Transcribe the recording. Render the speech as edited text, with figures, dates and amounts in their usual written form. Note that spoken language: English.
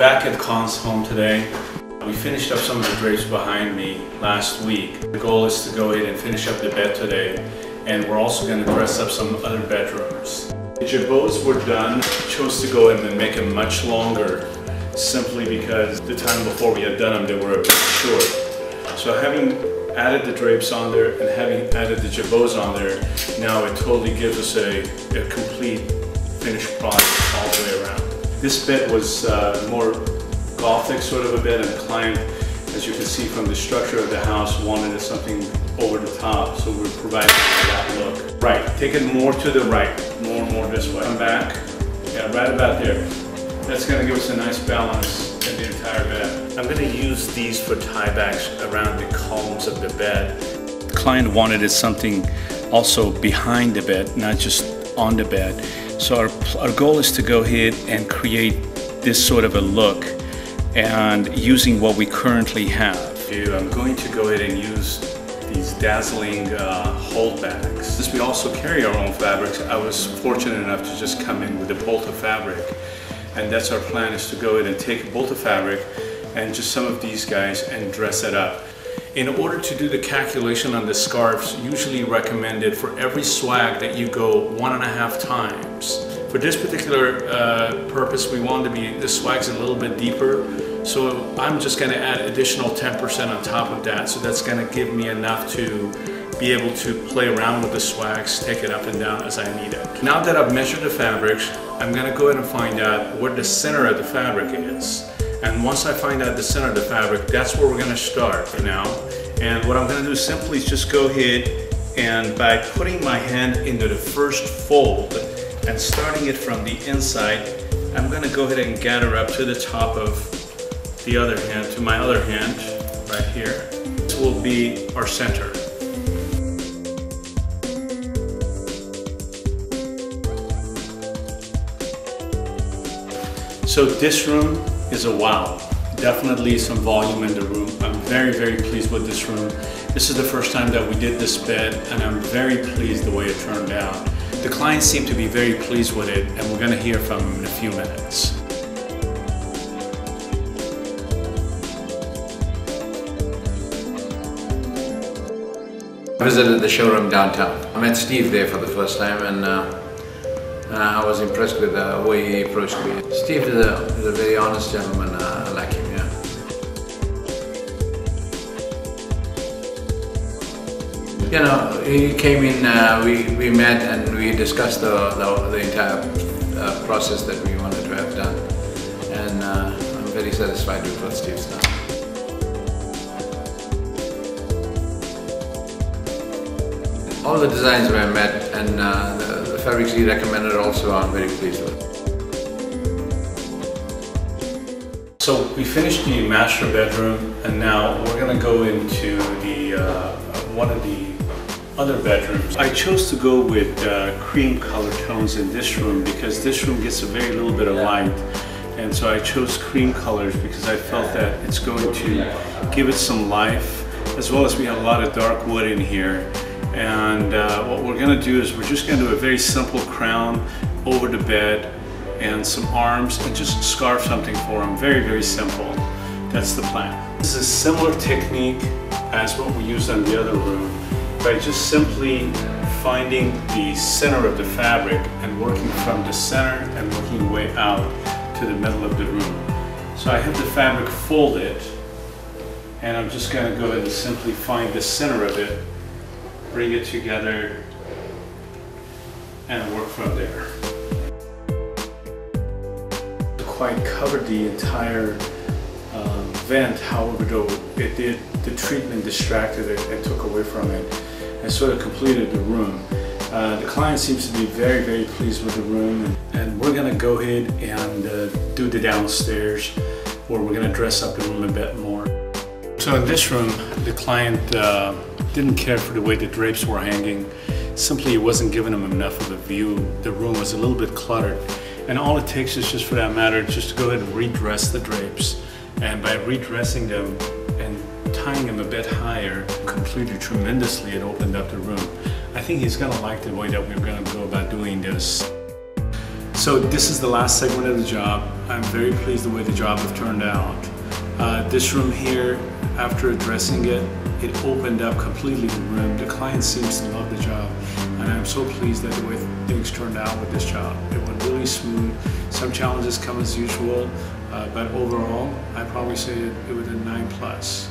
back at Conn's home today. We finished up some of the drapes behind me last week. The goal is to go in and finish up the bed today, and we're also going to dress up some other bedrooms. The Jabots were done. I chose to go in and make them much longer simply because the time before we had done them they were a bit short. So having added the drapes on there and having added the Jabots on there, now it totally gives us a complete finished product all the way around. This bed was more Gothic sort of a bed, and the client, as you can see from the structure of the house, wanted something over the top, so we're providing that look. Right, take it more to the right, more this way. Come back, yeah, right about there. That's going to give us a nice balance in the entire bed. I'm going to use these for tiebacks around the columns of the bed. The client wanted it something also behind the bed, not just on the bed. So our goal is to go ahead and create this sort of a look and using what we currently have. I'm going to go ahead and use these dazzling holdbacks. Since we also carry our own fabrics, I was fortunate enough to just come in with a bolt of fabric. And that's our plan, is to go ahead and take a bolt of fabric and just some of these guys and dress it up. In order to do the calculation on the scarves, usually recommended for every swag that you go 1.5 times. For this particular purpose, we want to be, the swag's a little bit deeper, so I'm just going to add additional 10% on top of that, so that's going to give me enough to be able to play around with the swags, take it up and down as I need it. Now that I've measured the fabrics, I'm going to go ahead and find out where the center of the fabric is. And once I find out the center of the fabric, that's where we're going to start for now. And what I'm going to do simply is just go ahead and by putting my hand into the first fold and starting it from the inside, I'm going to go ahead and gather up to the top of the other hand, to my other hand, right here. This will be our center. So this room is a wow. Definitely some volume in the room. I'm very, very pleased with this room. This is the first time that we did this bed, and I'm very pleased the way it turned out. The clients seem to be very pleased with it, and we're going to hear from them in a few minutes. I visited the showroom downtown. I met Steve there for the first time, and I was impressed with the way he approached me. Steve is a very honest gentleman. I like him, yeah. You know, he came in, we met and we discussed the entire process that we wanted to have done. And I'm very satisfied with what Steve's done. All the designs were met, and the fabrics he recommended also I'm very pleased with. So we finished the master bedroom, and now we're going to go into the one of the other bedrooms. I chose to go with cream color tones in this room because this room gets a very little bit of light, and so I chose cream colors because I felt that it's going to give it some life, as well as we have a lot of dark wood in here. And what we're going to do is we're just going to do a very simple crown over the bed and some arms and just scarf something for them. Very, very simple. That's the plan. This is a similar technique as what we used on the other room, by just simply finding the center of the fabric and working from the center and working way out to the middle of the room. So I have the fabric folded, and I'm just going to go ahead and simply find the center of it, bring it together, and work from there. The client covered the entire vent, however though it did, the treatment distracted it and took away from it and sort of completed the room. The client seems to be very, very pleased with the room, and we're going to go ahead and do the downstairs, where we're going to dress up the room a bit more. So in this room, the client didn't care for the way the drapes were hanging. Simply it wasn't giving them enough of a view. The room was a little bit cluttered. And all it takes is just, for that matter, just to go ahead and redress the drapes. And by redressing them and tying them a bit higher, completed tremendously, it opened up the room. I think he's gonna like the way that we're gonna go about doing this. So this is the last segment of the job. I'm very pleased the way the job has turned out. This room here, after addressing it, it opened up completely the room. The client seems to love the job, and I'm so pleased that the way things turned out with this job. It went really smooth. Some challenges come as usual, but overall, I probably say it was a 9+.